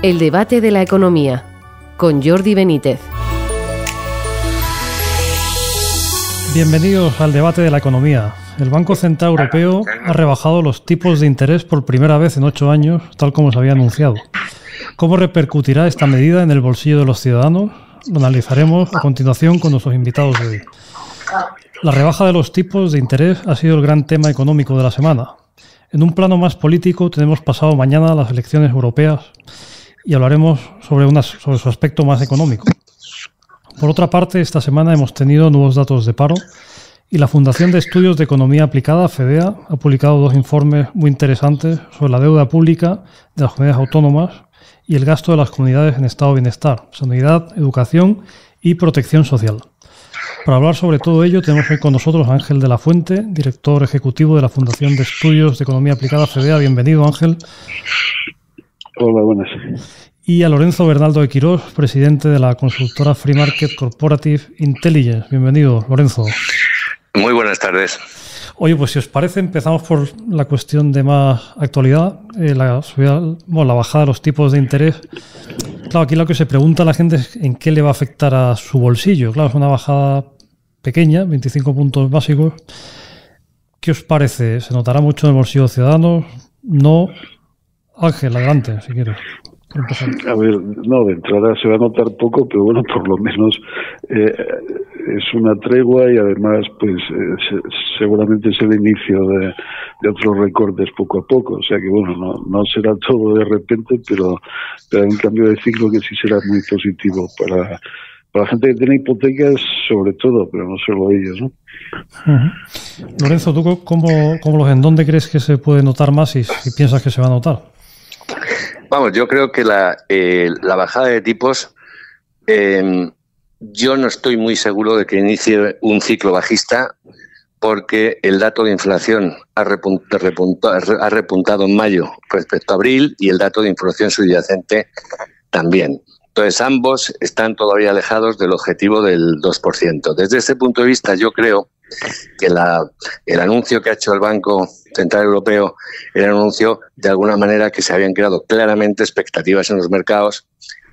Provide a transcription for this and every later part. El debate de la economía, con Jordi Benítez. Bienvenidos al debate de la economía. El Banco Central Europeo ha rebajado los tipos de interés por primera vez en 8 años, tal como se había anunciado. ¿Cómo repercutirá esta medida en el bolsillo de los ciudadanos? Lo analizaremos a continuación con nuestros invitados de hoy. La rebaja de los tipos de interés ha sido el gran tema económico de la semana. En un plano más político tenemos pasado mañana las elecciones europeas y hablaremos sobre su aspecto más económico. Por otra parte, esta semana hemos tenido nuevos datos de paro y la Fundación de Estudios de Economía Aplicada, FEDEA, ha publicado 2 informes muy interesantes sobre la deuda pública de las comunidades autónomas y el gasto de las comunidades en estado de bienestar, sanidad, educación y protección social. Para hablar sobre todo ello tenemos hoy con nosotros a Ángel de la Fuente, director ejecutivo de la Fundación de Estudios de Economía Aplicada, FEDEA. Bienvenido, Ángel. Hola, buenas. Y a Lorenzo Bernaldo de Quirós, presidente de la consultora Free Market Corporative Intelligence. Bienvenido, Lorenzo. Muy buenas tardes. Oye, pues si os parece empezamos por la cuestión de más actualidad, la bajada de los tipos de interés. Claro, aquí lo que se pregunta a la gente es en qué le va a afectar a su bolsillo. Claro, es una bajada pequeña, 25 puntos básicos. ¿Qué os parece? ¿Se notará mucho en el bolsillo de ciudadanos? No. Ángel, adelante, si quieres. A ver, no, de entrada se va a notar poco, pero bueno, por lo menos es una tregua y además pues seguramente es el inicio de otros recortes poco a poco, o sea que bueno, no será todo de repente, pero hay un cambio de ciclo que sí será muy positivo para la gente que tiene hipotecas sobre todo, pero no solo ellos, ¿no? Uh-huh. Lorenzo, ¿tú en dónde crees que se puede notar más y si piensas que se va a notar? Vamos, yo creo que la bajada de tipos, yo no estoy muy seguro de que inicie un ciclo bajista porque el dato de inflación ha repuntado en mayo respecto a abril y el dato de inflación subyacente también. Entonces, ambos están todavía alejados del objetivo del 2%. Desde ese punto de vista, yo creo que el anuncio que ha hecho el Banco Central Europeo era un anuncio de alguna manera que se habían creado claramente expectativas en los mercados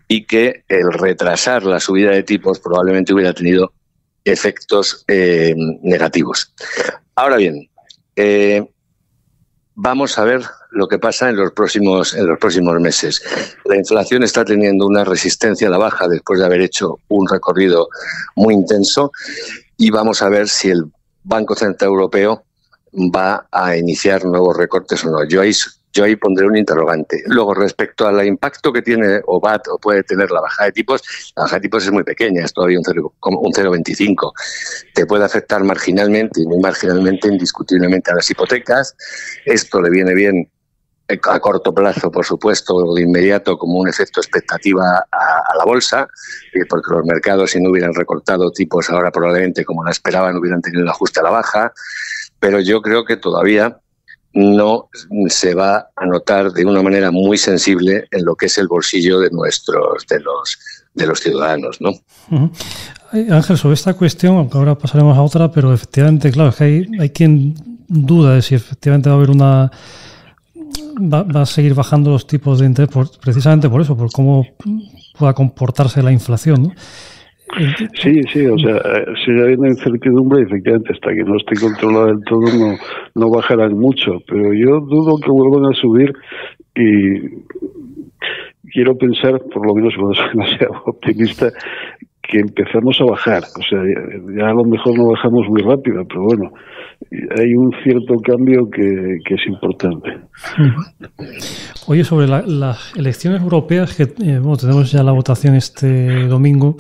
y que el retrasar la subida de tipos probablemente hubiera tenido efectos negativos. Ahora bien, vamos a ver lo que pasa en los próximos meses. La inflación está teniendo una resistencia a la baja después de haber hecho un recorrido muy intenso. Y vamos a ver si el Banco Central Europeo va a iniciar nuevos recortes o no. Yo ahí pondré un interrogante. Luego, respecto al impacto que tiene o puede tener la bajada de tipos es muy pequeña, es todavía un 0,25. Te puede afectar marginalmente, y muy marginalmente, indiscutiblemente a las hipotecas. Esto le viene bien a corto plazo, por supuesto, de inmediato, como un efecto expectativa a la bolsa, porque los mercados, si no hubieran recortado tipos ahora probablemente como la esperaban, hubieran tenido un ajuste a la baja, pero yo creo que todavía no se va a notar de una manera muy sensible en lo que es el bolsillo de los ciudadanos, ¿no? Uh-huh. Ángel, sobre esta cuestión, aunque ahora pasaremos a otra, pero efectivamente, claro, es que hay quien duda de si efectivamente va a haber va a seguir bajando los tipos de interés precisamente por eso, por cómo pueda comportarse la inflación, ¿no? Sí, o sea, sigue habiendo incertidumbre y efectivamente hasta que no esté controlada del todo no bajarán mucho, pero yo dudo que vuelvan a subir y quiero pensar, por lo menos cuando soy demasiado optimista, que empezamos a bajar, o sea, ya a lo mejor no bajamos muy rápido, pero bueno, hay un cierto cambio que es importante. Oye, sobre las elecciones europeas, que tenemos ya la votación este domingo,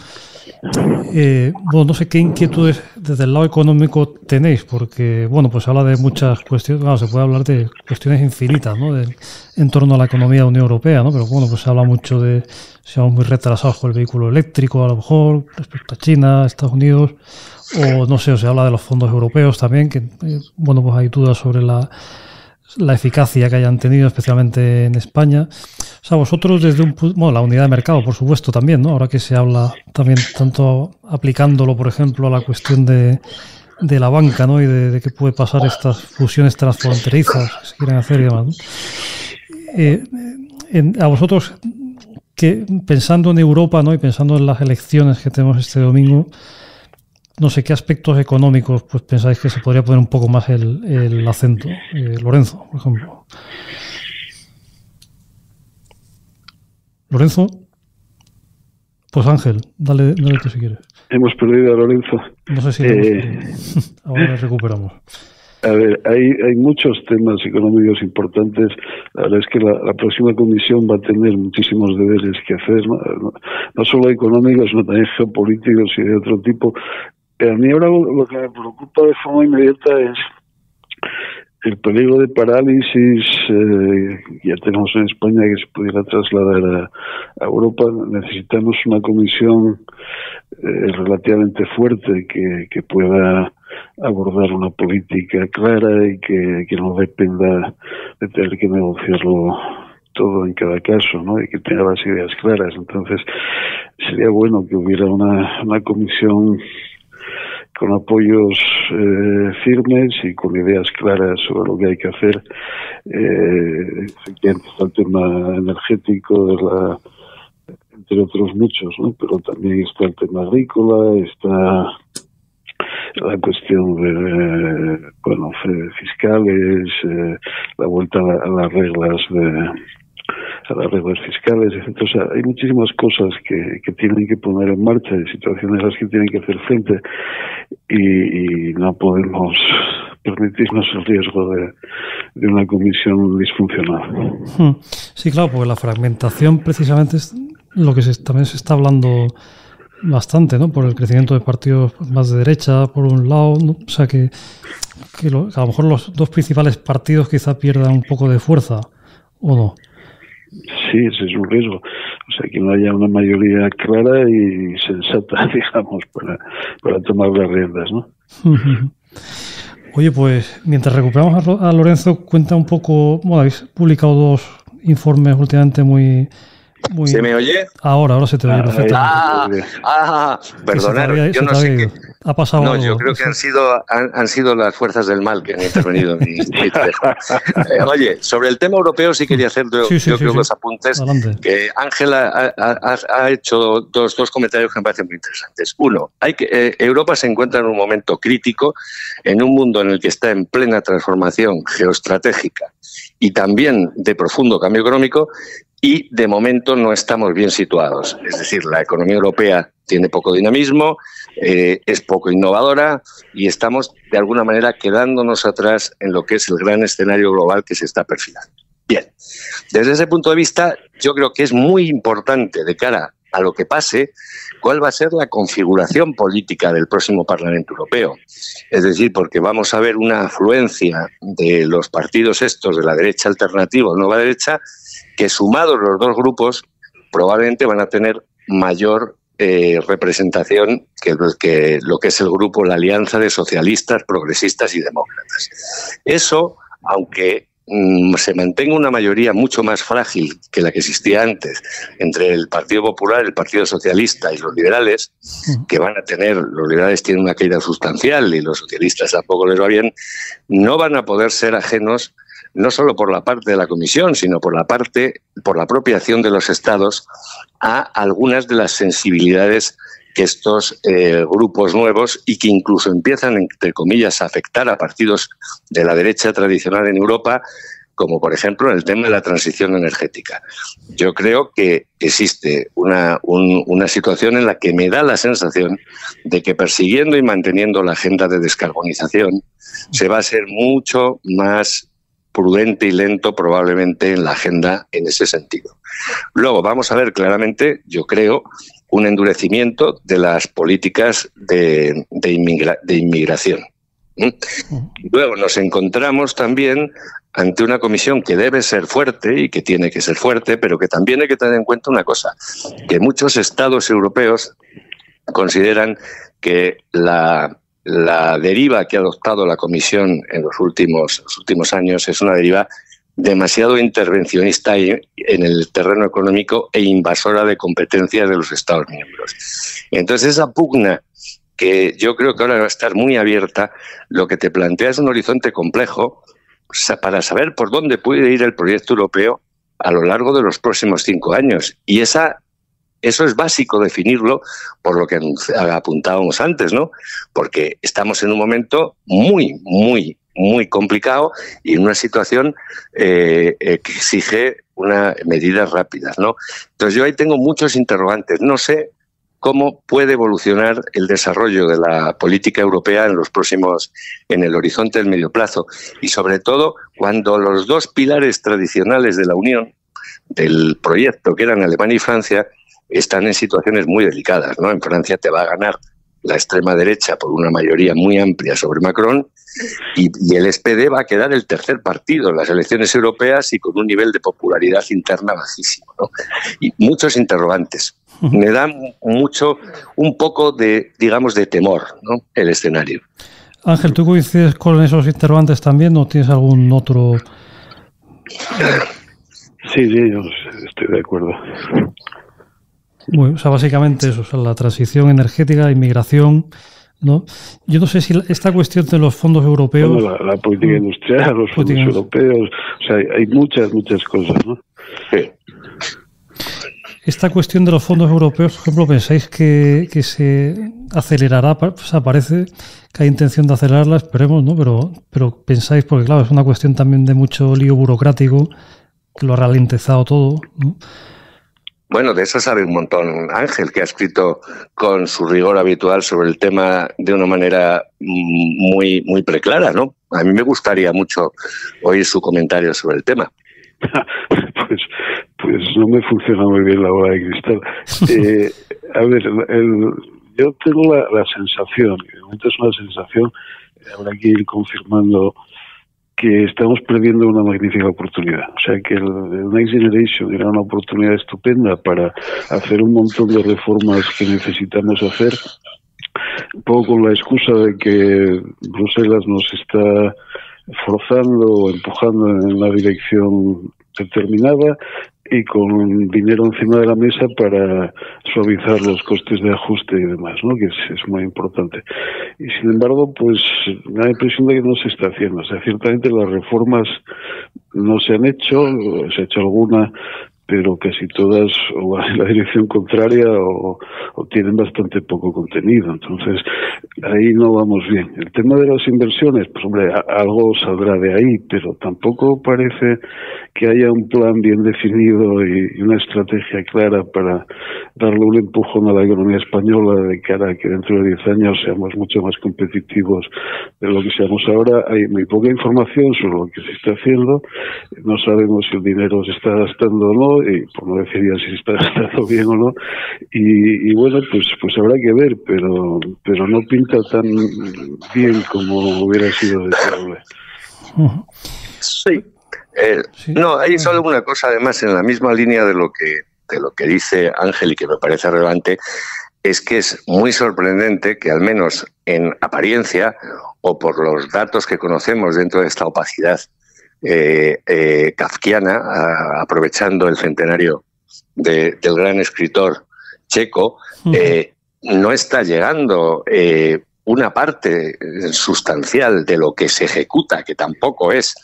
no sé qué inquietudes desde el lado económico tenéis, porque, pues habla de muchas cuestiones, se puede hablar de cuestiones infinitas, ¿no?, en torno a la economía de la Unión Europea, ¿no?, pero bueno, pues se habla mucho de si vamos muy retrasados con el vehículo eléctrico, a lo mejor, respecto a China, Estados Unidos, o no sé, se habla de los fondos europeos también, que, pues hay dudas sobre la eficacia que hayan tenido, especialmente en España. O sea, vosotros desde la unidad de mercado, por supuesto, también, ¿no? Ahora que se habla también tanto aplicándolo, por ejemplo, a la cuestión de la banca, ¿no? Y de qué puede pasar estas fusiones transfronterizas que se quieren hacer y demás, ¿no? A vosotros, que pensando en Europa, ¿no?, y pensando en las elecciones que tenemos este domingo, no sé qué aspectos económicos pues pensáis que se podría poner un poco más el acento. Lorenzo, por ejemplo. Lorenzo. Pues Ángel, dale tú si quieres. Hemos perdido a Lorenzo. No sé si ahora recuperamos. A ver, hay muchos temas económicos importantes. La verdad es que la próxima comisión va a tener muchísimos deberes que hacer, no solo económicos, sino también geopolíticos y de otro tipo. A mí ahora lo que me preocupa de forma inmediata es el peligro de parálisis que ya tenemos en España, que se pudiera trasladar a Europa. Necesitamos una comisión relativamente fuerte que pueda abordar una política clara y que no dependa de tener que negociarlo todo en cada caso, ¿no?, y que tenga las ideas claras. Entonces, sería bueno que hubiera una comisión con apoyos firmes y con ideas claras sobre lo que hay que hacer. Efectivamente está el tema energético, entre otros muchos, ¿no?, pero también está el tema agrícola, está la cuestión de fiscales, la vuelta a las reglas fiscales, etc. O sea, hay muchísimas cosas que tienen que poner en marcha, hay situaciones a las que tienen que hacer frente y no podemos permitirnos el riesgo de una comisión disfuncional. Sí, claro, porque la fragmentación precisamente es lo que también se está hablando bastante, ¿no?, por el crecimiento de partidos más de derecha, por un lado, ¿no? O sea, que a lo mejor los dos principales partidos quizá pierdan un poco de fuerza, ¿o no? Sí, ese es un riesgo. O sea, que no haya una mayoría clara y sensata, digamos, para tomar las riendas, ¿no? Oye, pues mientras recuperamos a Lorenzo, cuenta un poco. Bueno, habéis publicado dos informes últimamente muy... ¿Se me oye? Ahora se te oye perfectamente. Perdonad, yo no sé qué ha pasado. No, algo. Yo creo que han sido las fuerzas del mal que han intervenido. Oye, sobre el tema europeo sí quería hacer yo creo los apuntes. Adelante. Que Ángela ha hecho dos comentarios que me parecen muy interesantes. Uno, Europa se encuentra en un momento crítico, en un mundo en el que está en plena transformación geoestratégica y también de profundo cambio económico, y de momento no estamos bien situados. Es decir, la economía europea tiene poco dinamismo, es poco innovadora y estamos de alguna manera quedándonos atrás en lo que es el gran escenario global que se está perfilando. Bien, desde ese punto de vista yo creo que es muy importante de cara a lo que pase, cuál va a ser la configuración política del próximo Parlamento Europeo. Es decir, porque vamos a ver una afluencia de los partidos estos de la derecha alternativa o nueva derecha, que sumados los dos grupos probablemente van a tener mayor representación que lo que es el grupo, la alianza de socialistas, progresistas y demócratas. Eso, aunque se mantenga una mayoría mucho más frágil que la que existía antes entre el Partido Popular, el Partido Socialista y los liberales, que van a tener, los liberales tienen una caída sustancial y los socialistas tampoco les va bien, no van a poder ser ajenos no solo por la parte de la Comisión, sino por la propia acción de los Estados a algunas de las sensibilidades que estos grupos nuevos y que incluso empiezan, entre comillas, a afectar a partidos de la derecha tradicional en Europa, como por ejemplo en el tema de la transición energética. Yo creo que existe una situación en la que me da la sensación de que persiguiendo y manteniendo la agenda de descarbonización se va a ser mucho más prudente y lento probablemente en la agenda en ese sentido. Luego vamos a ver claramente, yo creo, un endurecimiento de las políticas de inmigración. Luego nos encontramos también ante una comisión que debe ser fuerte y que tiene que ser fuerte, pero que también hay que tener en cuenta una cosa, que muchos estados europeos consideran que la deriva que ha adoptado la Comisión en los últimos años es una deriva demasiado intervencionista en el terreno económico e invasora de competencias de los Estados miembros. Entonces, esa pugna, que yo creo que ahora va a estar muy abierta, lo que te plantea es un horizonte complejo para saber por dónde puede ir el proyecto europeo a lo largo de los próximos 5 años. Y eso es básico definirlo por lo que apuntábamos antes, ¿no? Porque estamos en un momento muy, muy, muy complicado y en una situación que exige unas medidas rápidas, ¿no? Entonces yo ahí tengo muchos interrogantes. No sé cómo puede evolucionar el desarrollo de la política europea en los próximos, en el horizonte del medio plazo, y sobre todo cuando los dos pilares tradicionales de la Unión, del proyecto, que eran Alemania y Francia, están en situaciones muy delicadas, ¿no? En Francia te va a ganar la extrema derecha por una mayoría muy amplia sobre Macron, y el SPD va a quedar el tercer partido en las elecciones europeas y con un nivel de popularidad interna bajísimo, ¿no? Y muchos interrogantes. Me da mucho, un poco de, digamos, de temor, ¿no?, el escenario. Ángel, ¿tú coincides con esos interrogantes también o tienes algún otro? Sí, yo estoy de acuerdo. Bueno, o sea, básicamente eso, o sea, la transición energética, inmigración, ¿no? Yo no sé si esta cuestión de los fondos europeos... Bueno, la política industrial, los fondos europeos, o sea, hay muchas cosas, ¿no? Sí. Esta cuestión de los fondos europeos, por ejemplo, ¿pensáis que se acelerará? O sea, parece que hay intención de acelerarla, esperemos, ¿no? Pero pensáis, porque claro, es una cuestión también de mucho lío burocrático, que lo ha ralentizado todo, ¿no? Bueno, de eso sabe un montón Ángel, que ha escrito con su rigor habitual sobre el tema de una manera muy, muy preclara, ¿no? A mí me gustaría mucho oír su comentario sobre el tema. Pues no me funciona muy bien la bola de cristal. A ver, yo tengo la sensación, de momento es una sensación, habrá que ir confirmando, que estamos perdiendo una magnífica oportunidad. O sea, que el Next Generation era una oportunidad estupenda para hacer un montón de reformas que necesitamos hacer, un poco con la excusa de que Bruselas nos está forzando o empujando en una dirección determinada y con dinero encima de la mesa para suavizar los costes de ajuste y demás, ¿no? Que es muy importante. Y sin embargo, pues me da la impresión de que no se está haciendo. O sea, ciertamente las reformas no se han hecho, se ha hecho alguna, pero casi todas o van en la dirección contraria o tienen bastante poco contenido. Entonces, ahí no vamos bien. El tema de las inversiones, pues hombre, algo saldrá de ahí, pero tampoco parece que haya un plan bien definido y una estrategia clara para darle un empujón a la economía española de cara a que dentro de 10 años seamos mucho más competitivos de lo que seamos ahora. Hay muy poca información sobre lo que se está haciendo. No sabemos si el dinero se está gastando o no, y por no decir ya si está gastado bien o no, y bueno, pues habrá que ver, pero no pinta tan bien como hubiera sido deseable. Sí. No, hay solo una cosa además en la misma línea de lo que dice Ángel y que me parece relevante, es que es muy sorprendente que al menos en apariencia o por los datos que conocemos dentro de esta opacidad kafkiana, aprovechando el centenario del gran escritor checo, no está llegando una parte sustancial de lo que se ejecuta, que tampoco es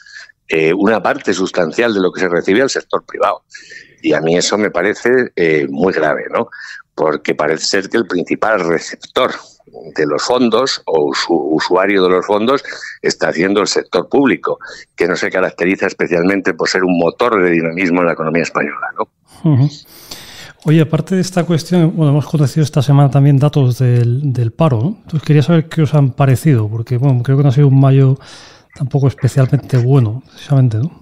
una parte sustancial de lo que se recibe al sector privado. Y a mí eso me parece muy grave, ¿no? Porque parece ser que el principal receptor de los fondos o usuario de los fondos está haciendo el sector público, que no se caracteriza especialmente por ser un motor de dinamismo en la economía española, ¿no? Uh-huh. Oye, aparte de esta cuestión, bueno, hemos conocido esta semana también datos del paro, ¿no? Entonces quería saber qué os han parecido, porque bueno, creo que no ha sido un mayo tampoco especialmente bueno, precisamente, ¿no?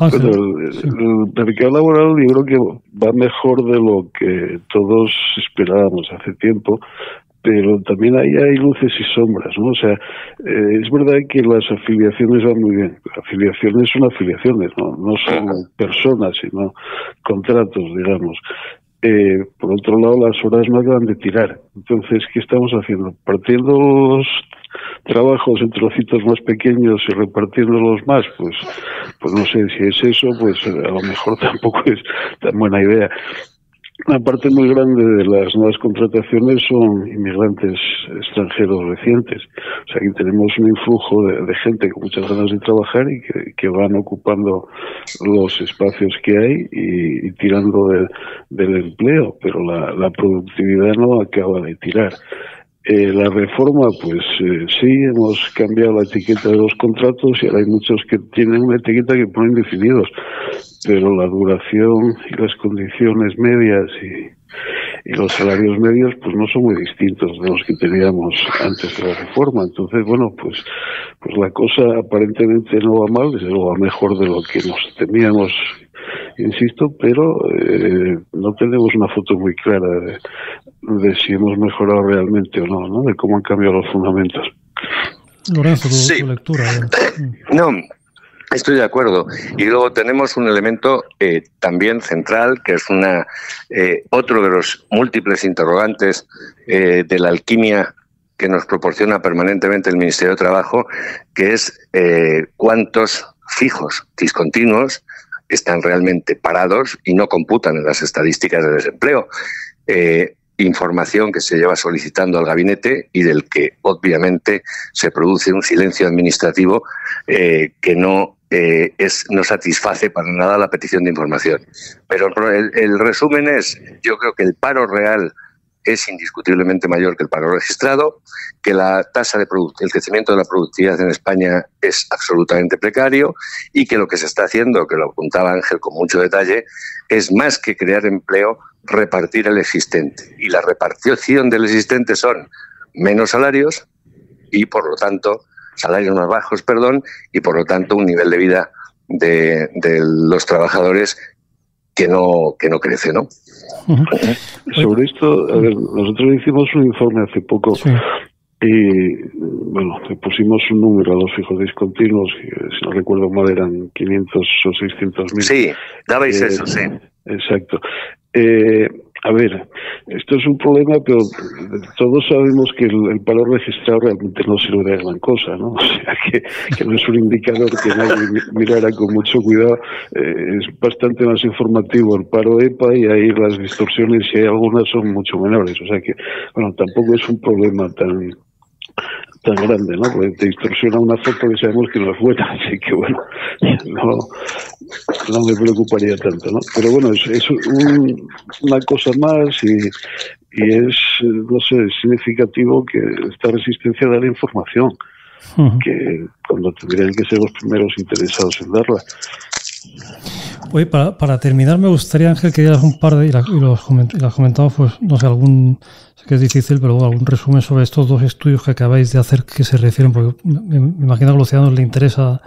Bueno, el mercado laboral yo creo que va mejor de lo que todos esperábamos hace tiempo, pero también ahí hay luces y sombras, ¿no? O sea, es verdad que las afiliaciones van muy bien. Afiliaciones son afiliaciones, no son personas, sino contratos, digamos. Por otro lado, las horas no acaban de tirar. Entonces, ¿qué estamos haciendo? Partiendo los trabajos en trocitos más pequeños y repartiéndolos más, pues no sé si es eso, pues a lo mejor tampoco es tan buena idea. Una parte muy grande de las nuevas contrataciones son inmigrantes extranjeros recientes. O sea, aquí tenemos un influjo de gente con muchas ganas de trabajar y que van ocupando los espacios que hay y tirando del empleo, pero la productividad no acaba de tirar. La reforma, pues sí, hemos cambiado la etiqueta de los contratos y ahora hay muchos que tienen una etiqueta que ponen definidos, pero la duración y las condiciones medias y los salarios medios pues no son muy distintos de los que teníamos antes de la reforma. Entonces, bueno, pues la cosa aparentemente no va mal, desde luego va mejor de lo que nos temíamos, insisto, pero no tenemos una foto muy clara de si hemos mejorado realmente o no, ¿no? De cómo han cambiado los fundamentos. Lorenzo, tu lectura. No, estoy de acuerdo. Y luego tenemos un elemento también central, que es otro de los múltiples interrogantes de la alquimia que nos proporciona permanentemente el Ministerio de Trabajo, que es cuántos fijos discontinuos están realmente parados y no computan en las estadísticas de desempleo. Información que se lleva solicitando al gabinete y del que obviamente se produce un silencio administrativo que no satisface para nada la petición de información. Pero el resumen es, yo creo que el paro real es indiscutiblemente mayor que el paro registrado, que la tasa el crecimiento de la productividad en España es absolutamente precario y que lo que se está haciendo, que lo apuntaba Ángel con mucho detalle, es más que crear empleo, repartir el existente. Y la repartición del existente son menos salarios y, por lo tanto, salarios más bajos, y por lo tanto un nivel de vida de los trabajadores que no crece, ¿no? Sobre esto, a ver, nosotros hicimos un informe hace poco y, bueno, le pusimos un número a los fijos discontinuos, si no recuerdo mal eran 500 o 600.000. Sí, dabais eso, sí. Exacto. A ver, esto es un problema, pero todos sabemos que el paro registrado realmente no sirve de gran cosa, ¿no? O sea, que no es un indicador que nadie mirara con mucho cuidado. Es bastante más informativo el paro EPA y ahí las distorsiones, si hay algunas, son mucho menores. O sea que, bueno, tampoco es un problema tan grande, ¿no? Porque te distorsiona una foto que sabemos que no es buena, así que bueno, no me preocuparía tanto, ¿no? Pero bueno, es una cosa más y es, no sé, significativo que esta resistencia da la información, que cuando tendrían que ser los primeros interesados en darla. Oye, para terminar me gustaría, Ángel, que dieras un par de, y lo has comentado, pues no sé, sé que es difícil, pero algún resumen sobre estos dos estudios que acabáis de hacer, que se refieren, porque me imagino que a los ciudadanos les interesa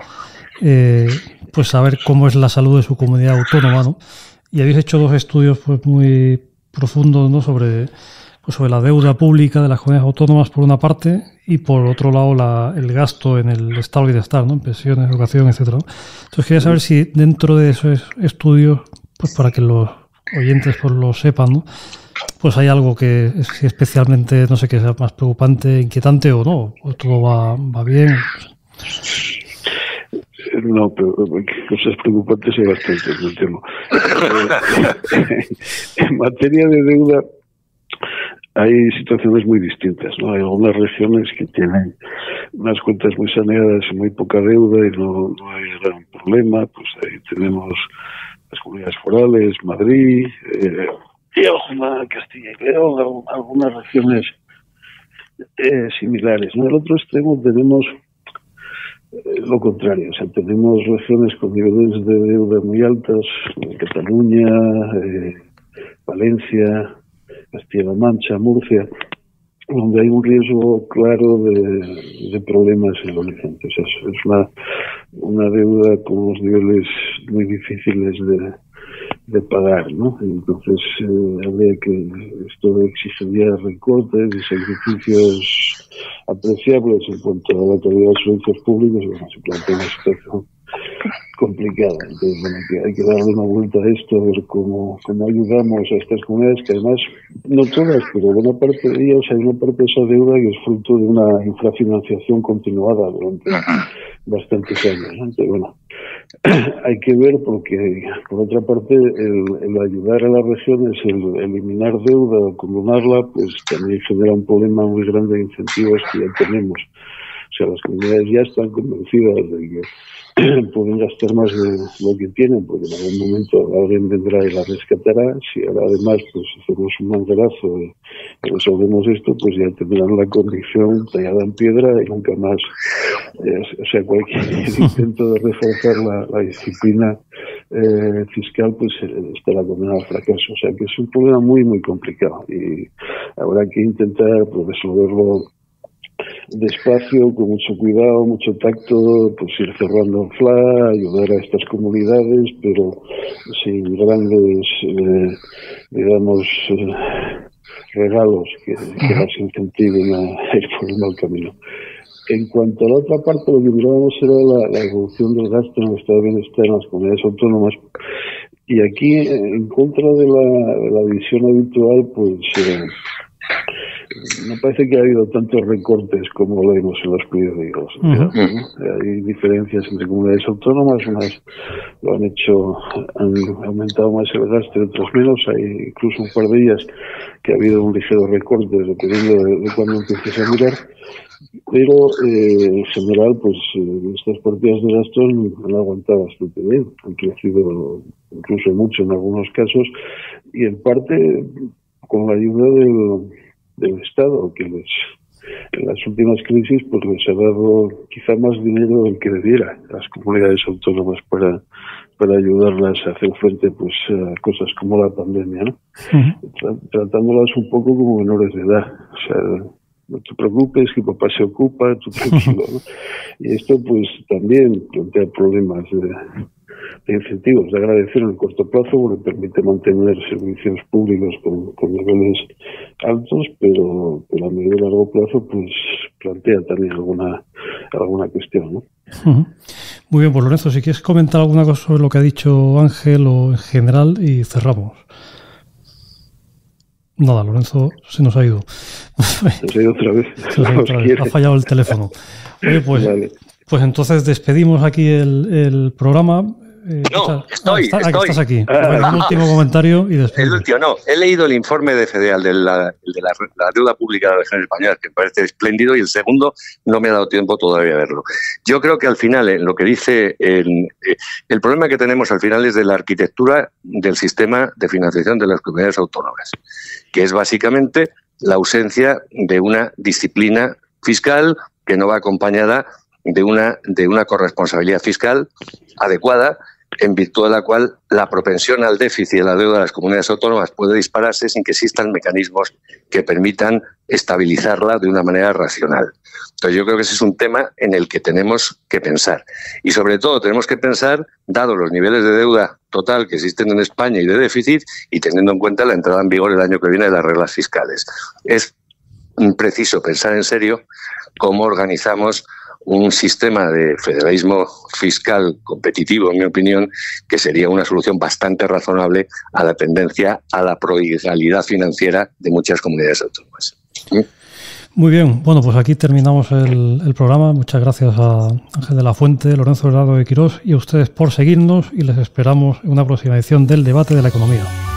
pues saber cómo es la salud de su comunidad autónoma, ¿no? Y habéis hecho dos estudios pues muy profundos, ¿no? sobre la deuda pública de las comunidades autónomas por una parte y por otro lado el gasto en el estado y bienestar, ¿no? En pensiones, educación, etcétera. Entonces quería saber si dentro de esos estudios, pues para que los oyentes pues lo sepan, ¿no? Pues hay algo que es especialmente, no sé, que sea más preocupante, inquietante o no, o todo va bien. No, pero cosas preocupantes hay bastantes, no temo. En materia de deuda hay situaciones muy distintas, ¿no? Hay algunas regiones que tienen unas cuentas muy saneadas y muy poca deuda y no hay gran problema. Pues ahí tenemos las comunidades forales, Madrid, Castilla y León, algunas regiones similares, ¿no? En el otro extremo tenemos lo contrario, o sea, tenemos regiones con niveles de deuda muy altas, Cataluña, Valencia, Castilla-La Mancha, Murcia, donde hay un riesgo claro de problemas en el horizonte. O sea, es una deuda con unos niveles muy difíciles de pagar, ¿no? Entonces, habría que esto exigiría recortes y sacrificios apreciables en cuanto a la calidad de servicios públicos. Bueno, se plantea una situación complicada. Entonces, bueno, hay que darle una vuelta a esto, a ver cómo ayudamos a estas comunidades, que además, no todas, pero buena parte de ellas, hay una parte de esa deuda que es fruto de una infrafinanciación continuada durante bastantes años. Entonces, bueno, hay que ver, porque por otra parte el ayudar a las regiones, el eliminar deuda o condonarla, pues también genera un problema muy grande de incentivos que ya tenemos. O sea, las comunidades ya están convencidas de que pueden gastar más de lo que tienen, porque en algún momento alguien vendrá y la rescatará. Si ahora además pues hacemos un mandalazo y resolvemos esto, pues ya tendrán la convicción tallada en piedra y nunca más. O sea, cualquier intento de reforzar la disciplina fiscal pues estará condenado al fracaso. O sea, que es un problema muy, muy complicado y habrá que intentar pues resolverlo despacio, con mucho cuidado, mucho tacto, pues ir cerrando en FLA, ayudar a estas comunidades, pero sin grandes, digamos, regalos que nos incentiven a ir por el mal camino. En cuanto a la otra parte, lo que mirábamos era la evolución del gasto en el estado de bienestar en las comunidades autónomas. Y aquí, en contra de la visión habitual, pues no parece que ha habido tantos recortes como leemos en los periódicos. Hay diferencias entre comunidades autónomas, unas lo han hecho, han aumentado más el gasto y otras menos. Hay incluso un par de ellas que ha habido un ligero recorte, dependiendo de cuándo empieces a mirar. Pero en general, pues estas partidas de gasto han aguantado bastante bien, han crecido incluso mucho en algunos casos, y en parte con la ayuda del Estado, que en las últimas crisis pues les ha dado quizá más dinero del que debiera a las comunidades autónomas para ayudarlas a hacer frente pues a cosas como la pandemia, ¿no? Tratándolas un poco como menores de edad. O sea, no te preocupes, que papá se ocupa, tú tranquilo, ¿no? Y esto pues también plantea problemas de incentivos, de agradecer en el corto plazo, bueno, permite mantener servicios públicos con niveles altos, pero a medio y largo plazo pues plantea también alguna cuestión, ¿no? Muy bien, pues Lorenzo, si quieres comentar alguna cosa sobre lo que ha dicho Ángel o en general y cerramos. Nada, Lorenzo se nos ha ido. Se ha ido otra vez. Ha fallado el teléfono. Oye, pues, vale. Pues entonces despedimos aquí el programa. No, estoy. Estás aquí. El último comentario y después. El último, no. He leído el informe de FEDEA, el de la deuda pública de la región española, que me parece espléndido, y el segundo no me ha dado tiempo todavía a verlo. Yo creo que al final, en lo que dice, el problema que tenemos al final es de la arquitectura del sistema de financiación de las comunidades autónomas, que es básicamente la ausencia de una disciplina fiscal que no va acompañada de una corresponsabilidad fiscal adecuada, en virtud de la cual la propensión al déficit de la deuda de las comunidades autónomas puede dispararse sin que existan mecanismos que permitan estabilizarla de una manera racional. Entonces yo creo que ese es un tema en el que tenemos que pensar. Y sobre todo tenemos que pensar, dado los niveles de deuda total que existen en España y de déficit, y teniendo en cuenta la entrada en vigor el año que viene de las reglas fiscales. Es preciso pensar en serio cómo organizamos un sistema de federalismo fiscal competitivo, en mi opinión, que sería una solución bastante razonable a la tendencia a la prodigalidad financiera de muchas comunidades autónomas. Muy bien, bueno, pues aquí terminamos el programa. Muchas gracias a Ángel de la Fuente, Lorenzo Bernaldo de Quirós y a ustedes por seguirnos, y les esperamos en una próxima edición del Debate de la Economía.